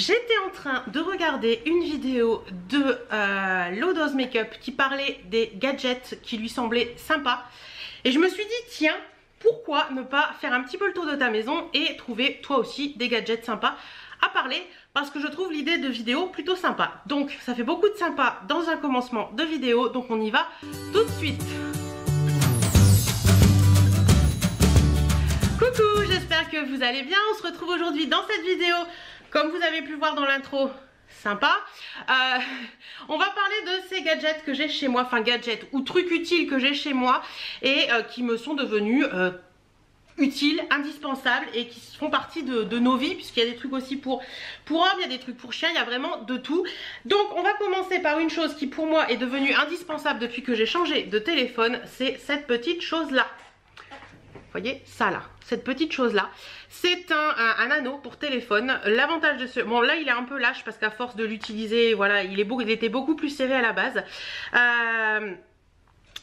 J'étais en train de regarder une vidéo de Lodo's Makeup qui parlait des gadgets qui lui semblaient sympas. Et je me suis dit, tiens, pourquoi ne pas faire un petit peu le tour de ta maison et trouver toi aussi des gadgets sympas à parler, parce que je trouve l'idée de vidéo plutôt sympa. Donc ça fait beaucoup de sympa dans un commencement de vidéo, donc on y va tout de suite. Coucou, j'espère que vous allez bien. On se retrouve aujourd'hui dans cette vidéo. Comme vous avez pu voir dans l'intro, sympa. On va parler de ces gadgets que j'ai chez moi, enfin gadgets ou trucs utiles que j'ai chez moi et qui me sont devenus utiles, indispensables et qui font partie de nos vies, puisqu'il y a des trucs aussi pour hommes, il y a des trucs pour chiens, il y a vraiment de tout. Donc on va commencer par une chose qui pour moi est devenue indispensable depuis que j'ai changé de téléphone, c'est cette petite chose-là. Vous voyez ça là, cette petite chose là, c'est un anneau pour téléphone. L'avantage de ce, bon là il est un peu lâche parce qu'à force de l'utiliser, voilà, il était beaucoup plus serré à la base.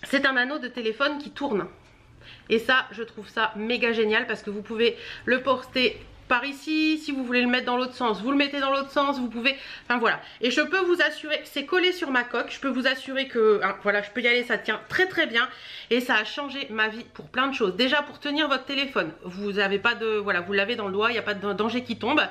C'est un anneau de téléphone qui tourne et ça je trouve ça méga génial parce que vous pouvez le porter par ici, si vous voulez le mettre dans l'autre sens, vous le mettez dans l'autre sens, vous pouvez, enfin voilà. Et je peux vous assurer, c'est collé sur ma coque, je peux vous assurer que, hein, voilà, je peux y aller, ça tient très très bien et ça a changé ma vie pour plein de choses. Déjà pour tenir votre téléphone, vous avez pas de, voilà, vous l'avez dans le doigt, il n'y a pas de danger qui tombe.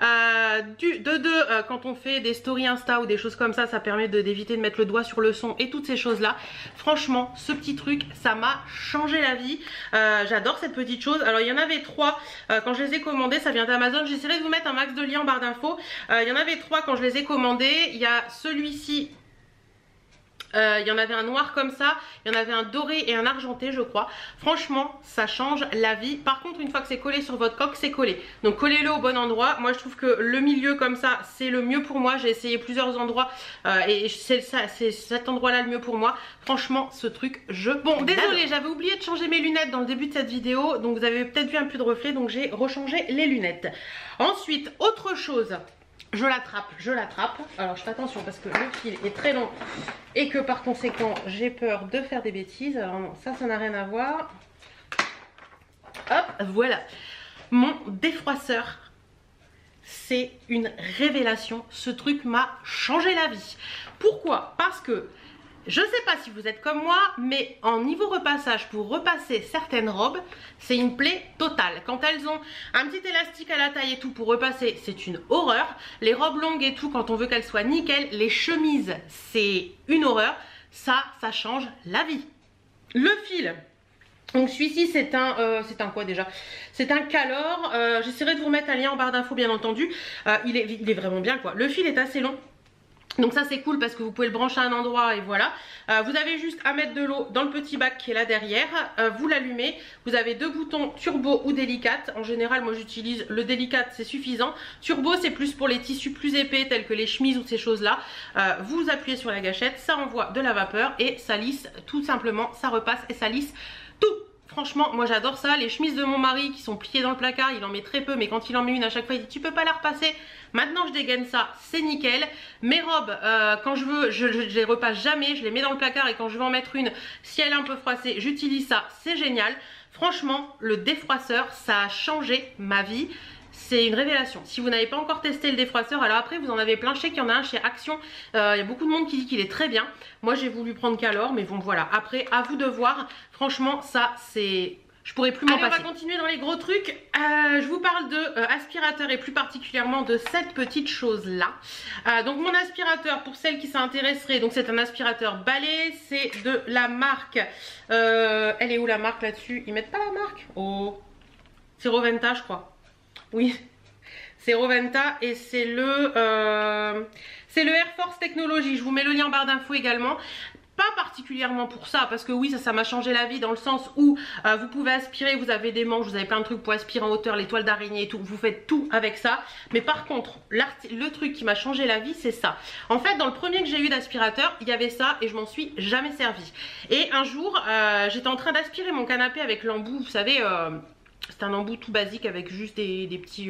Quand on fait des stories Insta ou des choses comme ça, ça permet d'éviter de mettre le doigt sur le son et toutes ces choses-là. Franchement, ce petit truc, ça m'a changé la vie. J'adore cette petite chose. Alors il y en avait trois quand je les ai commandés. Ça vient d'Amazon, j'essaierai de vous mettre un max de liens en barre d'infos. Il y en avait trois quand je les ai commandés. Il y a celui-ci, il y en avait un noir comme ça, il y en avait un doré et un argenté je crois. Franchement ça change la vie. Par contre une fois que c'est collé sur votre coque, c'est collé. Donc collez-le au bon endroit. Moi je trouve que le milieu comme ça c'est le mieux pour moi. J'ai essayé plusieurs endroits et c'est cet endroit là le mieux pour moi. Franchement ce truc je... Bon désolé, j'avais oublié de changer mes lunettes dans le début de cette vidéo. Donc vous avez peut-être vu un peu de reflet, donc j'ai rechangé les lunettes. Ensuite autre chose, je l'attrape, je l'attrape. Alors je fais attention parce que le fil est très long et que par conséquent j'ai peur de faire des bêtises. Alors non, ça n'a rien à voir. Hop, voilà. Mon défroisseur, c'est une révélation. Ce truc m'a changé la vie. Pourquoi? Parce que je ne sais pas si vous êtes comme moi, mais en niveau repassage, pour repasser certaines robes, c'est une plaie totale. Quand elles ont un petit élastique à la taille et tout pour repasser, c'est une horreur. Les robes longues et tout, quand on veut qu'elles soient nickel, les chemises, c'est une horreur. Ça change la vie. Le fil. Donc celui-ci c'est un quoi déjà? C'est un Calor. J'essaierai de vous remettre un lien en barre d'infos bien entendu. Il est vraiment bien quoi. Le fil est assez long. Donc ça c'est cool parce que vous pouvez le brancher à un endroit et voilà. Vous avez juste à mettre de l'eau dans le petit bac qui est là derrière. Vous l'allumez. Vous avez deux boutons turbo ou délicate. En général moi j'utilise le délicate, c'est suffisant. Turbo c'est plus pour les tissus plus épais tels que les chemises ou ces choses là. Vous appuyez sur la gâchette, ça envoie de la vapeur et ça lisse tout simplement. Ça repasse et ça lisse tout. Franchement moi j'adore ça. Les chemises de mon mari qui sont pliées dans le placard, il en met très peu mais quand il en met une à chaque fois il dit tu peux pas la repasser, maintenant je dégaine ça, c'est nickel. Mes robes quand je veux je les repasse jamais, je les mets dans le placard et quand je veux en mettre une, si elle est un peu froissée j'utilise ça, c'est génial. Franchement le défroisseur ça a changé ma vie, c'est une révélation. Si vous n'avez pas encore testé le défroisseur, alors après vous en avez plein, je sais qu'il y en a un chez Action, il y a beaucoup de monde qui dit qu'il est très bien. Moi j'ai voulu prendre Calor mais bon voilà, après à vous de voir. Franchement ça c'est... je pourrais plus m'en passer. Allez, on va continuer dans les gros trucs. Je vous parle de aspirateur et plus particulièrement de cette petite chose là. Donc mon aspirateur pour celles qui s'intéresseraient, donc c'est un aspirateur balai, c'est de la marque elle est où la marque là-dessus? Ils mettent pas la marque. Oh, c'est Rowenta je crois. Oui, c'est Rowenta et c'est le Air Force Technology. Je vous mets le lien en barre d'infos également. Pas particulièrement pour ça, parce que oui, ça m'a changé la vie dans le sens où vous pouvez aspirer, vous avez des manches, vous avez plein de trucs pour aspirer en hauteur, les toiles d'araignée et tout, vous faites tout avec ça. Mais par contre, le truc qui m'a changé la vie, c'est ça. En fait, dans le premier que j'ai eu d'aspirateur, il y avait ça et je m'en suis jamais servie. Et un jour, j'étais en train d'aspirer mon canapé avec l'embout, vous savez... c'est un embout tout basique avec juste des petits...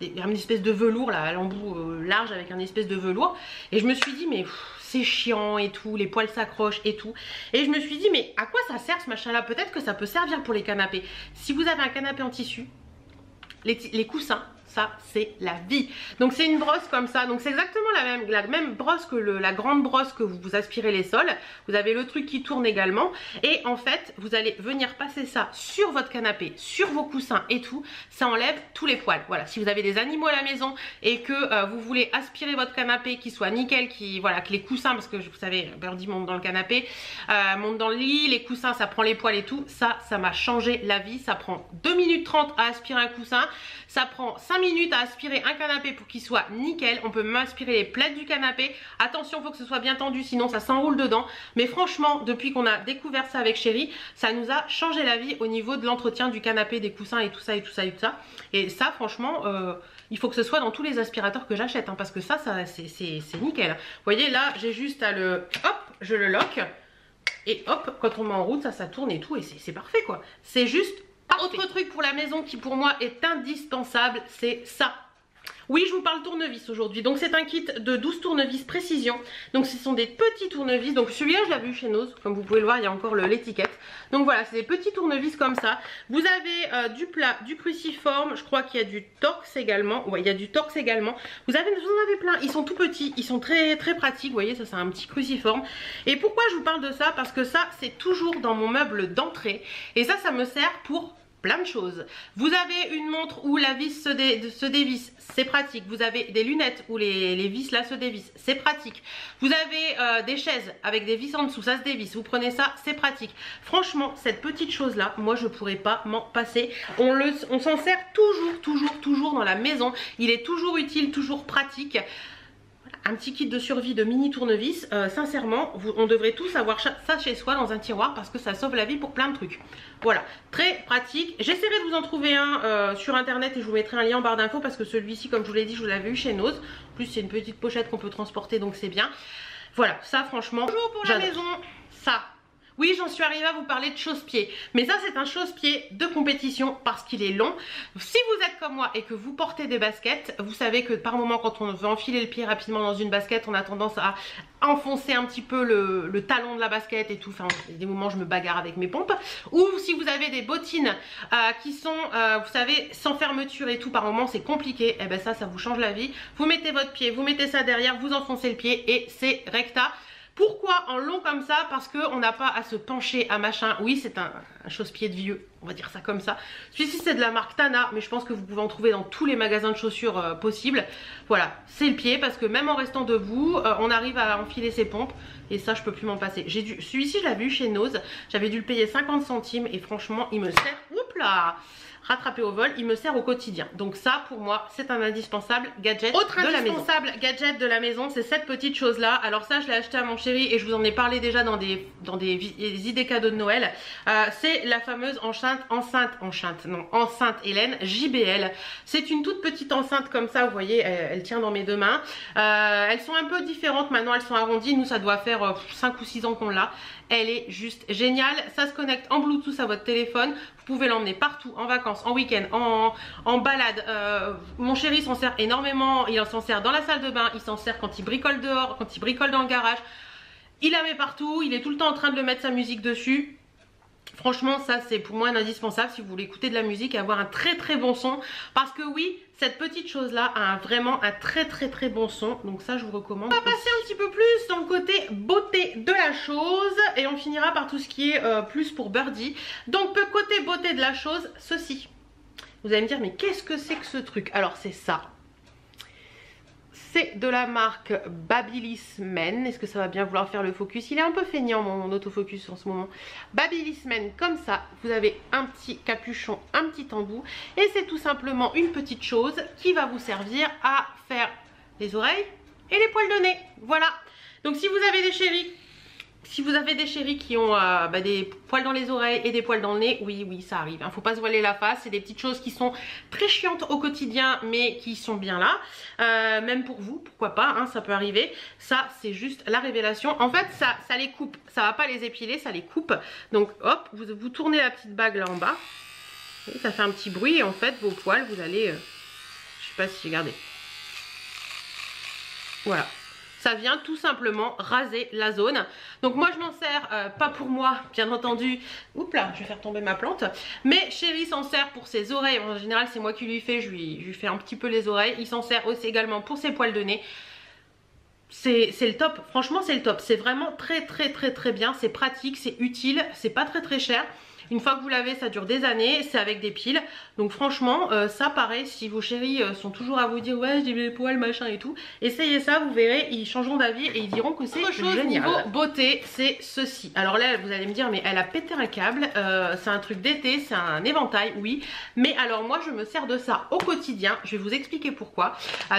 une espèce de velours là, l'embout large avec un espèce de velours. Et je me suis dit mais c'est chiant et tout, les poils s'accrochent et tout. Et je me suis dit mais à quoi ça sert ce machin là? Peut-être que ça peut servir pour les canapés. Si vous avez un canapé en tissu, les coussins... ça c'est la vie. Donc c'est une brosse comme ça, donc c'est exactement la même brosse que la grande brosse que vous aspirez les sols. Vous avez le truc qui tourne également et en fait vous allez venir passer ça sur votre canapé, sur vos coussins et tout, ça enlève tous les poils. Voilà, si vous avez des animaux à la maison et que vous voulez aspirer votre canapé qui soit nickel, qui voilà, que les coussins, parce que vous savez Birdie monte dans le canapé, monte dans le lit, les coussins ça prend les poils et tout, ça m'a changé la vie. Ça prend 2 minutes 30 à aspirer un coussin, ça prend 5 minutes à aspirer un canapé pour qu'il soit nickel. On peut même aspirer les plaids du canapé, attention faut que ce soit bien tendu sinon ça s'enroule dedans, mais franchement depuis qu'on a découvert ça avec Chérie, ça nous a changé la vie au niveau de l'entretien du canapé, des coussins et tout ça et tout ça et tout ça. Et ça franchement il faut que ce soit dans tous les aspirateurs que j'achète hein, parce que ça c'est nickel. Vous voyez là j'ai juste à le, hop je le lock et hop quand on met en route ça tourne et tout et c'est parfait quoi, c'est juste parfait. Autre truc pour la maison qui pour moi est indispensable, c'est ça. Oui, je vous parle tournevis aujourd'hui. Donc c'est un kit de 12 tournevis précision. Donc ce sont des petits tournevis. Donc celui-là, je l'avais eu chez Noz. Comme vous pouvez le voir, il y a encore l'étiquette. Donc voilà, c'est des petits tournevis comme ça. Vous avez du plat, du cruciforme. Je crois qu'il y a du torx également. Ouais, il y a du torx également. Vous en avez plein. Ils sont tout petits. Ils sont très très pratiques. Vous voyez, ça c'est un petit cruciforme. Et pourquoi je vous parle de ça? Parce que ça, c'est toujours dans mon meuble d'entrée. Et ça me sert pour plein de choses. Vous avez une montre où la vis se dévisse, c'est pratique. Vous avez des lunettes où les vis là se dévissent, c'est pratique. Vous avez des chaises avec des vis en dessous, ça se dévisse, vous prenez ça, c'est pratique. Franchement cette petite chose là, moi je pourrais pas m'en passer. On s'en sert toujours dans la maison, il est toujours utile, toujours pratique. Un petit kit de survie de mini tournevis, sincèrement, on devrait tous avoir ça chez soi dans un tiroir parce que ça sauve la vie pour plein de trucs. Voilà, très pratique. J'essaierai de vous en trouver un sur internet et je vous mettrai un lien en barre d'infos parce que celui-ci, comme je vous l'ai dit, je vous l'avais eu chez Noz. En plus, c'est une petite pochette qu'on peut transporter donc c'est bien. Voilà, ça franchement, bonjour pour la maison, ça. Oui, j'en suis arrivée à vous parler de chausse-pied. Mais ça, c'est un chausse-pied de compétition parce qu'il est long. Si vous êtes comme moi et que vous portez des baskets, vous savez que par moment, quand on veut enfiler le pied rapidement dans une basket, on a tendance à enfoncer un petit peu le talon de la basket et tout. Enfin, il y a des moments, je me bagarre avec mes pompes. Ou si vous avez des bottines qui sont, vous savez, sans fermeture et tout, par moment, c'est compliqué. Eh ben ça vous change la vie. Vous mettez votre pied, vous mettez ça derrière, vous enfoncez le pied et c'est recta. Pourquoi en long comme ça? Parce qu'on n'a pas à se pencher à machin. Oui, c'est un chausse-pied de vieux, on va dire ça comme ça. Celui-ci c'est de la marque Tana, mais je pense que vous pouvez en trouver dans tous les magasins de chaussures possibles. Voilà, c'est le pied parce que même en restant debout, on arrive à enfiler ses pompes. Et ça je peux plus m'en passer. Celui-ci je l'avais eu chez Noz, j'avais dû le payer 50 centimes et franchement il me sert, oups là, rattrapé au vol, il me sert au quotidien. Donc ça pour moi c'est un indispensable gadget de la maison. Autre indispensable gadget de la maison, c'est cette petite chose là. Alors ça je l'ai acheté à mon chéri et je vous en ai parlé déjà dans des idées cadeaux de Noël. C'est la fameuse enceinte Hélène JBL. C'est une toute petite enceinte comme ça, vous voyez, elle tient dans mes deux mains. Elles sont un peu différentes maintenant, elles sont arrondies, nous ça doit faire 5 ou 6 ans qu'on l'a. Elle est juste géniale, ça se connecte en Bluetooth à votre téléphone, vous pouvez l'emmener partout, en vacances, en week-end, en balade. Mon chéri s'en sert énormément, il s'en sert dans la salle de bain, il s'en sert quand il bricole dehors, quand il bricole dans le garage, il la met partout, il est tout le temps en train de mettre sa musique dessus. Franchement ça c'est pour moi un indispensable si vous voulez écouter de la musique et avoir un très très bon son, parce que oui cette petite chose là a vraiment un très bon son, donc ça je vous recommande. On va passer un petit peu plus dans le côté beauté de la chose et on finira par tout ce qui est plus pour Birdie. Donc côté beauté de la chose, ceci, vous allez me dire mais qu'est-ce que c'est que ce truc? Alors c'est ça, c'est de la marque Babyliss Men. Est-ce que ça va bien vouloir faire le focus? Il est un peu feignant mon autofocus en ce moment. Babyliss Men comme ça, vous avez un petit capuchon, un petit embout et c'est tout simplement une petite chose qui va vous servir à faire les oreilles et les poils de nez. Voilà, donc si vous avez des chéris, si vous avez des chéris qui ont des poils dans les oreilles et des poils dans le nez, oui ça arrive, hein. Faut pas se voiler la face, c'est des petites choses qui sont très chiantes au quotidien mais qui sont bien là, même pour vous, pourquoi pas, hein, ça peut arriver. Ça c'est juste la révélation, en fait ça les coupe, ça va pas les épiler, ça les coupe, donc hop, vous tournez la petite bague là en bas, et ça fait un petit bruit et en fait vos poils vous allez, je sais pas si, regardez, voilà. ça vient tout simplement raser la zone. Donc moi je m'en sers pas pour moi bien entendu, oups là je vais faire tomber ma plante, mais Chéri s'en sert pour ses oreilles, en général c'est moi qui lui fais, je lui fais un petit peu les oreilles, il s'en sert aussi également pour ses poils de nez. C'est le top, franchement c'est le top, c'est vraiment très bien, c'est pratique, c'est utile, c'est pas très cher. Une fois que vous l'avez, ça dure des années, c'est avec des piles. Donc franchement, ça pareil, si vos chéris sont toujours à vous dire « Ouais, j'ai mes poils, machin et tout », essayez ça, vous verrez, ils changeront d'avis et ils diront que c'est génial. Autre chose niveau beauté, c'est ceci. Alors là, vous allez me dire « Mais elle a pété un câble, c'est un truc d'été, c'est un éventail, oui. » Mais alors moi, je me sers de ça au quotidien, je vais vous expliquer pourquoi.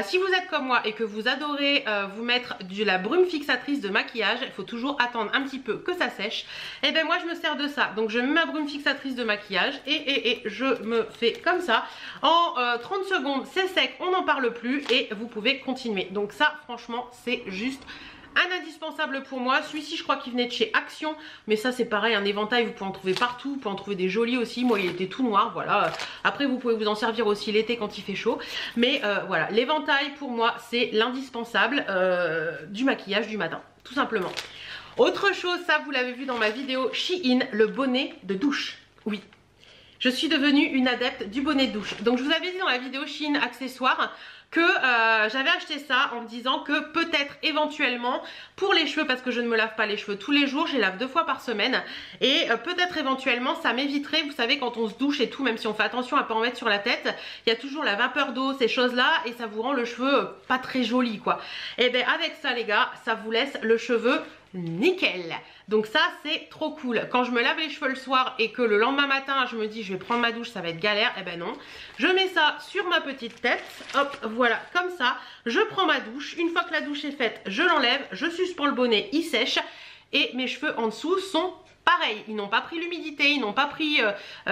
Si vous êtes comme moi et que vous adorez vous mettre de la brume fixatrice de maquillage, il faut toujours attendre un petit peu que ça sèche. Et bien moi, je me sers de ça, donc je mets ma brume fixatrice de maquillage et je me fais comme ça en 30 secondes, c'est sec, on n'en parle plus et vous pouvez continuer. Donc ça franchement c'est juste un indispensable pour moi. Celui-ci je crois qu'il venait de chez Action, mais ça c'est pareil, un éventail vous pouvez en trouver partout, vous pouvez en trouver des jolis aussi, moi il était tout noir, voilà, après vous pouvez vous en servir aussi l'été quand il fait chaud, mais voilà, l'éventail pour moi c'est l'indispensable du maquillage du matin tout simplement. Autre chose, ça vous l'avez vu dans ma vidéo Shein, le bonnet de douche. Oui, je suis devenue une adepte du bonnet de douche. Donc je vous avais dit dans la vidéo Shein accessoires que j'avais acheté ça en me disant que peut-être éventuellement pour les cheveux, parce que je ne me lave pas les cheveux tous les jours, je les lave 2 fois par semaine, et peut-être éventuellement ça m'éviterait, vous savez quand on se douche et tout, même si on fait attention à ne pas en mettre sur la tête, il y a toujours la vapeur d'eau, ces choses là, et ça vous rend le cheveu pas très joli quoi. Et bien avec ça les gars, ça vous laisse le cheveu nickel. Donc ça c'est trop cool. Quand je me lave les cheveux le soir et que le lendemain matin je me dis je vais prendre ma douche, ça va être galère, et ben non, je mets ça sur ma petite tête, hop voilà comme ça, je prends ma douche, une fois que la douche est faite je l'enlève, je suspends le bonnet, il sèche et mes cheveux en dessous sont pareil, ils n'ont pas pris l'humidité, ils n'ont pas pris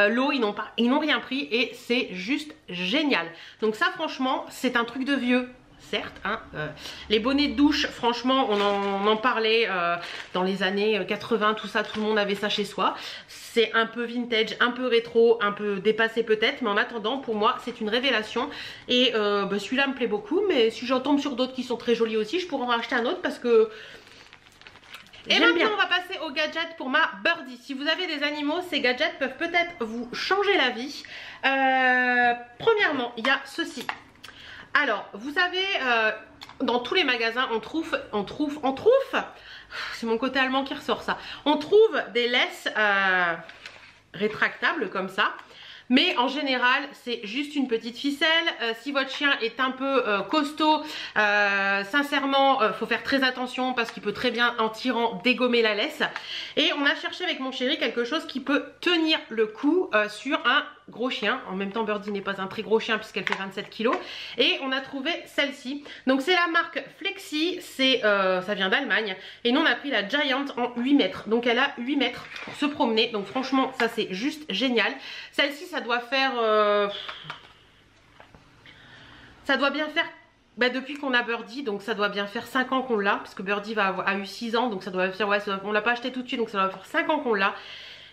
l'eau, ils n'ont rien pris et c'est juste génial. Donc ça franchement c'est un truc de vieux. Certes, hein, les bonnets de douche, franchement, on en parlait dans les années 80, tout ça, tout le monde avait ça chez soi. C'est un peu vintage, un peu rétro, un peu dépassé peut-être, mais en attendant, pour moi, c'est une révélation. Et bah, celui-là me plaît beaucoup, mais si j'en tombe sur d'autres qui sont très jolis aussi, je pourrais en racheter un autre parce que... Et maintenant on va passer au gadget pour ma birdie. Si vous avez des animaux, ces gadgets peuvent peut-être vous changer la vie. Premièrement, il y a ceci. Alors, vous savez, dans tous les magasins, on trouve, c'est mon côté allemand qui ressort ça, on trouve des laisses rétractables comme ça, mais en général, c'est juste une petite ficelle. Si votre chien est un peu costaud, sincèrement, faut faire très attention parce qu'il peut très bien, en tirant, dégommer la laisse. Et on a cherché avec mon chéri quelque chose qui peut tenir le coup sur un gros chien. En même temps, Birdie n'est pas un très gros chien puisqu'elle fait 27 kilos. Et on a trouvé celle-ci. Donc c'est la marque Flexi, ça vient d'Allemagne. Et nous, on a pris la Giant en 8 mètres. Donc elle a 8 mètres pour se promener. Donc franchement, ça c'est juste génial. Celle-ci, ça doit faire... ça doit bien faire... Bah depuis qu'on a Birdie, donc ça doit bien faire 5 ans qu'on l'a. Parce que Birdie a eu 6 ans, donc ça doit faire... Ouais, on l'a pas acheté tout de suite, donc ça doit faire 5 ans qu'on l'a.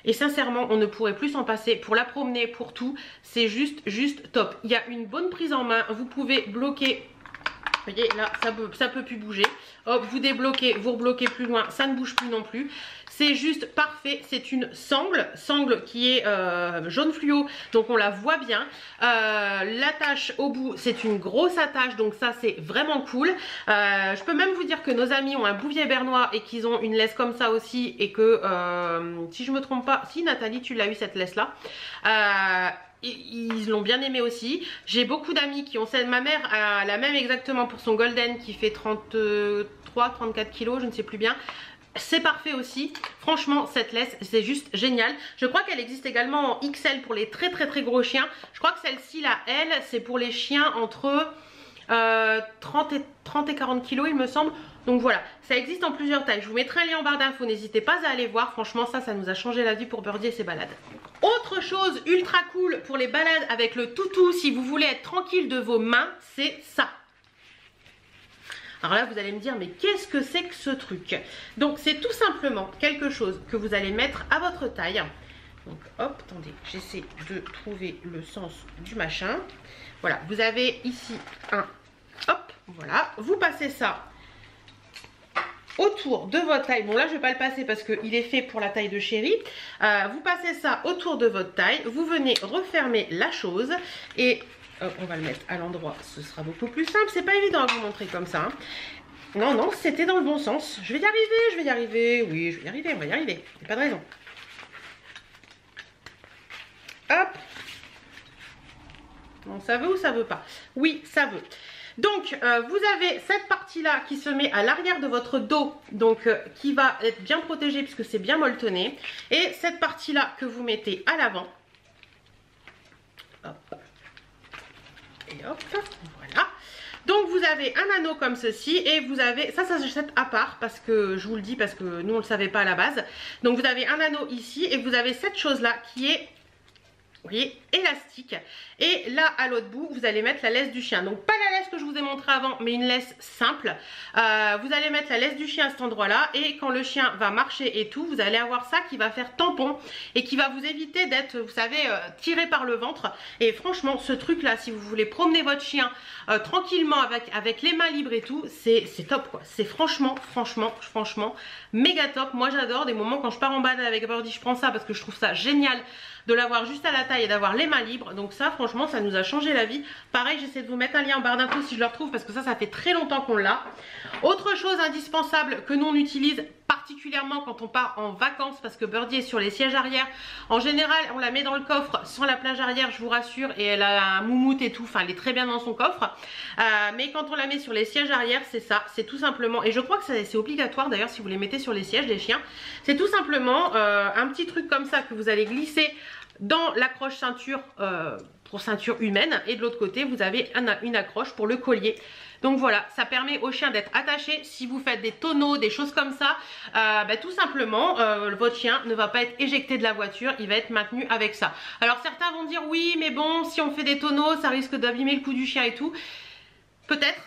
Et sincèrement, on ne pourrait plus s'en passer pour la promener, pour tout. C'est juste top. Il y a une bonne prise en main. Vous pouvez bloquer. Vous voyez, là, ça peut plus bouger. Hop, vous débloquez, vous rebloquez plus loin. Ça ne bouge plus non plus. C'est juste parfait, c'est une sangle qui est jaune fluo, donc on la voit bien. L'attache au bout, c'est une grosse attache, donc ça c'est vraiment cool. Je peux même vous dire que nos amis ont un bouvier bernois et qu'ils ont une laisse comme ça aussi, et que si je me trompe pas, si Nathalie tu l'as eu cette laisse là, ils l'ont bien aimé aussi. J'ai beaucoup d'amis qui ont celle, ma mère a la même exactement pour son golden qui fait 33-34 kilos, je ne sais plus bien. C'est parfait aussi, franchement cette laisse c'est juste génial. Je crois qu'elle existe également en XL pour les très gros chiens. Je crois que celle-ci là, elle, c'est pour les chiens entre 30 et 40 kilos il me semble. Donc voilà, ça existe en plusieurs tailles. Je vous mettrai un lien en barre d'infos, n'hésitez pas à aller voir. Franchement ça nous a changé la vie pour Birdie et ses balades. Autre chose ultra cool pour les balades avec le toutou, si vous voulez être tranquille de vos mains, c'est ça. Alors là vous allez me dire mais qu'est-ce que c'est que ce truc? Donc c'est tout simplement quelque chose que vous allez mettre à votre taille. Donc hop, attendez, j'essaie de trouver le sens du machin. Voilà, vous avez ici un, hop, voilà, vous passez ça autour de votre taille. Bon là je vais pas le passer parce qu'il est fait pour la taille de chérie. Vous passez ça autour de votre taille, vous venez refermer la chose et on va le mettre à l'endroit, ce sera beaucoup plus simple. C'est pas évident à vous montrer comme ça hein. Non non, c'était dans le bon sens. Je vais y arriver, je vais y arriver, oui je vais y arriver, on va y arriver, il n'y a pas de raison. Hop. Bon, ça veut ou ça veut pas? Oui ça veut. Donc vous avez cette partie là qui se met à l'arrière de votre dos, donc qui va être bien protégée puisque c'est bien molletonné, et cette partie là que vous mettez à l'avant. Hop. Et hop, voilà. Donc vous avez un anneau comme ceci et vous avez, ça s'achète à part parce que je vous le dis parce que nous on le savait pas à la base. Donc vous avez un anneau ici et vous avez cette chose là qui est, vous voyez, élastique, et là à l'autre bout vous allez mettre la laisse du chien, donc pas la laisse que je vous ai montré avant mais une laisse simple. Vous allez mettre la laisse du chien à cet endroit là et quand le chien va marcher et tout, vous allez avoir ça qui va faire tampon et qui va vous éviter d'être, vous savez, tiré par le ventre. Et franchement ce truc là, si vous voulez promener votre chien tranquillement avec les mains libres et tout, c'est top quoi, c'est franchement méga top. Moi j'adore, des moments quand je pars en balade avec Birdie je prends ça parce que je trouve ça génial de l'avoir juste à la taille et d'avoir les mains libres. Donc ça franchement ça nous a changé la vie. Pareil j'essaie de vous mettre un lien en barre d'infos si je le retrouve parce que ça fait très longtemps qu'on l'a. Autre chose indispensable que nous on utilise particulièrement quand on part en vacances parce que Birdie est sur les sièges arrière, en général on la met dans le coffre sans la plage arrière je vous rassure, et elle a un moumoute et tout, enfin elle est très bien dans son coffre, mais quand on la met sur les sièges arrière c'est ça, c'est tout simplement, et je crois que c'est obligatoire d'ailleurs si vous les mettez sur les sièges les chiens, c'est tout simplement un petit truc comme ça que vous allez glisser dans l'accroche ceinture pour ceinture humaine, et de l'autre côté vous avez une accroche pour le collier. Donc voilà, ça permet au chien d'être attaché. Si vous faites des tonneaux, des choses comme ça, bah, tout simplement, votre chien ne va pas être éjecté de la voiture, il va être maintenu avec ça. Alors certains vont dire oui mais bon si on fait des tonneaux ça risque d'abîmer le cou du chien et tout. Peut-être.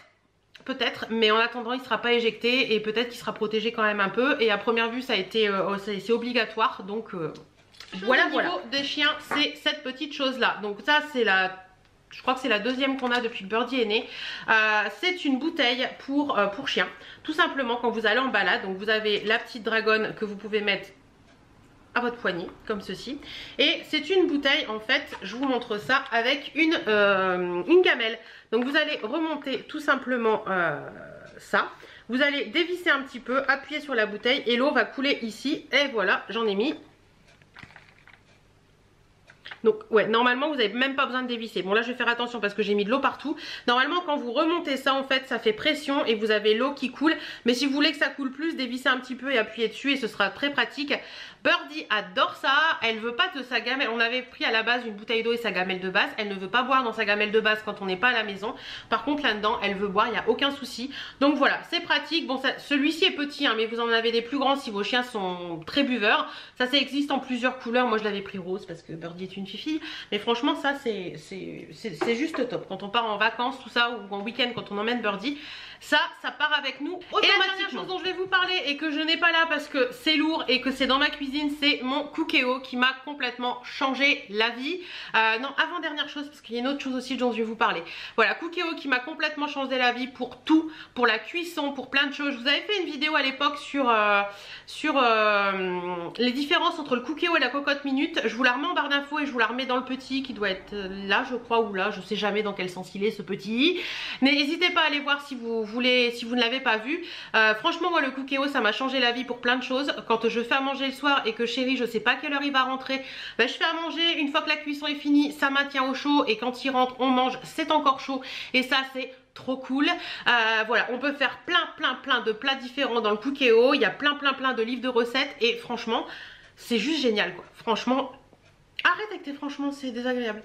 Peut-être, mais en attendant il ne sera pas éjecté et peut-être qu'il sera protégé quand même un peu. Et à première vue ça a été, c'est obligatoire donc... Voilà, voilà. Au niveau des chiens, c'est cette petite chose là. Donc ça c'est la, je crois que c'est la deuxième qu'on a depuis que Birdie est né. C'est une bouteille pour chien. Tout simplement quand vous allez en balade, donc vous avez la petite dragonne que vous pouvez mettre à votre poignet comme ceci. Et c'est une bouteille en fait, je vous montre ça avec une gamelle. Donc vous allez remonter tout simplement ça. Vous allez dévisser un petit peu, appuyer sur la bouteille et l'eau va couler ici. Et voilà, j'en ai mis. Donc ouais, normalement vous n'avez même pas besoin de dévisser. Bon là je vais faire attention parce que j'ai mis de l'eau partout. Normalement quand vous remontez ça en fait ça fait pression et vous avez l'eau qui coule. Mais si vous voulez que ça coule plus, dévissez un petit peu et appuyez dessus et ce sera très pratique. Birdie adore ça, elle veut pas de sa gamelle. On avait pris à la base une bouteille d'eau et sa gamelle de base. Elle ne veut pas boire dans sa gamelle de base quand on n'est pas à la maison. Par contre là-dedans elle veut boire, il n'y a aucun souci. Donc voilà, c'est pratique. Bon celui-ci est petit hein, mais vous en avez des plus grands si vos chiens sont très buveurs. Ça existe en plusieurs couleurs. Moi je l'avais pris rose parce que Birdie est une fille, mais franchement ça c'est juste top quand on part en vacances tout ça, ou en week-end quand on emmène Birdie, ça part avec nous automatiquement. Et la dernière chose dont je vais vous parler et que je n'ai pas là parce que c'est lourd et que c'est dans ma cuisine, c'est mon Cookeo qui m'a complètement changé la vie. Non, avant dernière chose parce qu'il y a une autre chose aussi dont je vais vous parler. Voilà, Cookeo qui m'a complètement changé la vie pour tout, pour la cuisson, pour plein de choses. Je vous avais fait une vidéo à l'époque sur les différences entre le Cookeo et la cocotte minute. Je vous la remets en barre d'infos et je vous la remets dans le petit qui doit être là je crois, ou là, je sais jamais dans quel sens il est ce petit. N'hésitez pas à aller voir si vous voulez, si vous ne l'avez pas vu. Franchement moi le Cookeo ça m'a changé la vie pour plein de choses. Quand je fais à manger le soir et que chérie je sais pas à quelle heure il va rentrer, bah, je fais à manger, une fois que la cuisson est finie ça maintient au chaud et quand il rentre on mange, c'est encore chaud et ça c'est trop cool. Voilà, on peut faire plein de plats différents dans le Cookeo, il y a plein de livres de recettes et franchement c'est juste génial quoi. Franchement arrête avec tes franchement, c'est désagréable.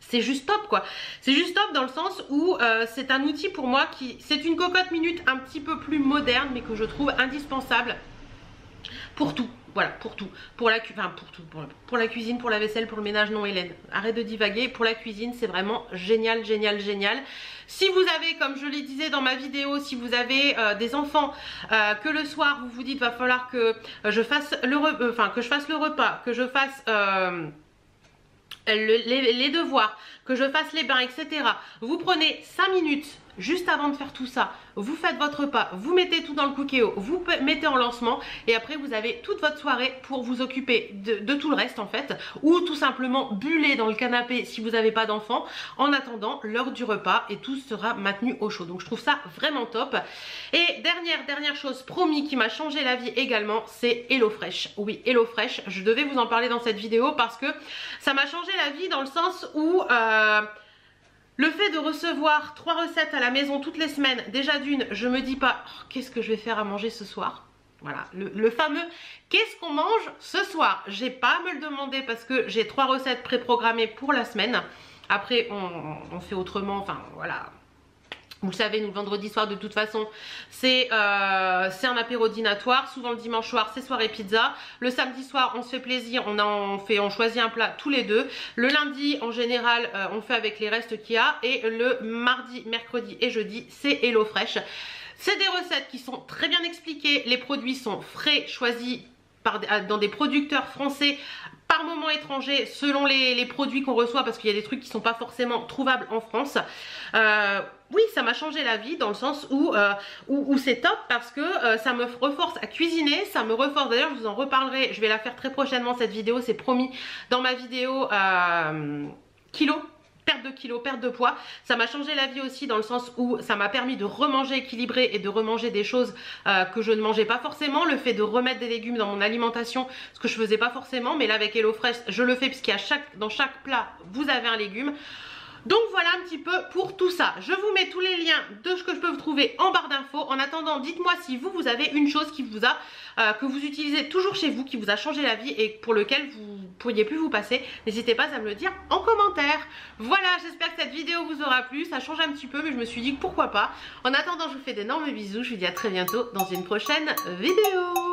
C'est juste top quoi. C'est juste top dans le sens où c'est un outil pour moi qui... C'est une cocotte minute un petit peu plus moderne mais que je trouve indispensable pour tout. Voilà, pour tout. Pour la, pour la cuisine, pour la vaisselle, pour le ménage. Non Hélène, arrête de divaguer. Pour la cuisine, c'est vraiment génial, génial. Si vous avez, comme je le disais dans ma vidéo, si vous avez des enfants que le soir vous vous dites va falloir que je fasse le repas, que je fasse les devoirs, que je fasse les bains, etc. Vous prenez 5 minutes juste avant de faire tout ça, vous faites votre repas, vous mettez tout dans le Cookeo, vous mettez en lancement et après vous avez toute votre soirée pour vous occuper de tout le reste en fait, ou tout simplement buller dans le canapé si vous n'avez pas d'enfant en attendant l'heure du repas et tout sera maintenu au chaud. Donc je trouve ça vraiment top. Et dernière chose, promis, qui m'a changé la vie également, c'est HelloFresh. Oui, HelloFresh, je devais vous en parler dans cette vidéo parce que ça m'a changé la vie dans le sens où... le fait de recevoir 3 recettes à la maison toutes les semaines, déjà d'une, je me dis pas oh, qu'est-ce que je vais faire à manger ce soir. Voilà, le fameux qu'est-ce qu'on mange ce soir. J'ai pas à me le demander parce que j'ai 3 recettes préprogrammées pour la semaine. Après on fait autrement, enfin voilà. Vous le savez, nous le vendredi soir de toute façon c'est un apéro dînatoire. Souvent le dimanche soir c'est soirée pizza. Le samedi soir on se fait plaisir, on choisit un plat tous les deux. Le lundi en général on fait avec les restes qu'il y a. Et le mardi, mercredi et jeudi c'est HelloFresh. C'est des recettes qui sont très bien expliquées. Les produits sont frais, choisis dans des producteurs français, par moment étrangers, selon les produits qu'on reçoit, parce qu'il y a des trucs qui sont pas forcément trouvables en France. Oui, ça m'a changé la vie dans le sens où c'est top parce que ça me reforce à cuisiner, ça me reforce, d'ailleurs je vous en reparlerai, je vais la faire très prochainement cette vidéo, c'est promis, dans ma vidéo kilo, perte de kilos, perte de poids. Ça m'a changé la vie aussi dans le sens où ça m'a permis de remanger équilibré et de remanger des choses que je ne mangeais pas forcément. Le fait de remettre des légumes dans mon alimentation, ce que je faisais pas forcément, mais là avec HelloFresh je le fais puisqu'il y a dans chaque plat vous avez un légume. Donc voilà un petit peu pour tout ça. Je vous mets tous les liens de ce que je peux vous trouver en barre d'infos. En attendant, dites-moi si vous avez une chose qui vous a, que vous utilisez toujours chez vous, qui vous a changé la vie et pour lequel vous pourriez plus vous passer. N'hésitez pas à me le dire en commentaire. Voilà, j'espère que cette vidéo vous aura plu. Ça change un petit peu mais je me suis dit que pourquoi pas. En attendant, je vous fais d'énormes bisous. Je vous dis à très bientôt dans une prochaine vidéo.